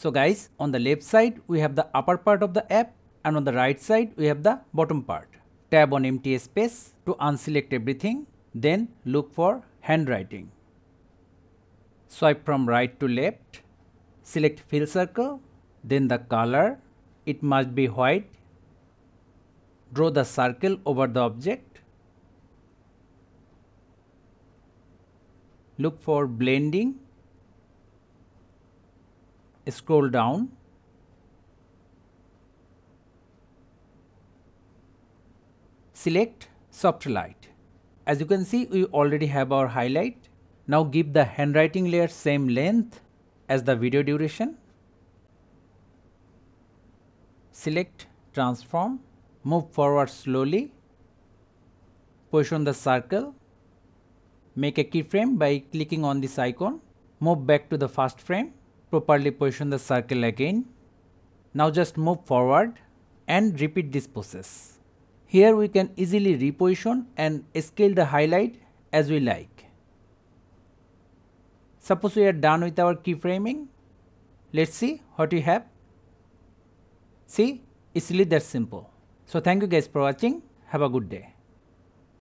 So guys, on the left side we have the upper part of the app and on the right side we have the bottom part. Tab on empty space to unselect everything, then look for handwriting. Swipe from right to left, select fill circle, then the color, it must be white. Draw the circle over the object. Look for blending. Scroll down. Select soft light. As you can see, we already have our highlight. Now give the handwriting layer same length as the video duration. Select transform. Move forward slowly. Position the circle. Make a keyframe by clicking on this icon. Move back to the first frame. Properly position the circle again. Now just move forward and repeat this process. Here we can easily reposition and scale the highlight as we like. Suppose we are done with our keyframing. Let's see what we have. See, it's really that simple. So thank you guys for watching. Have a good day.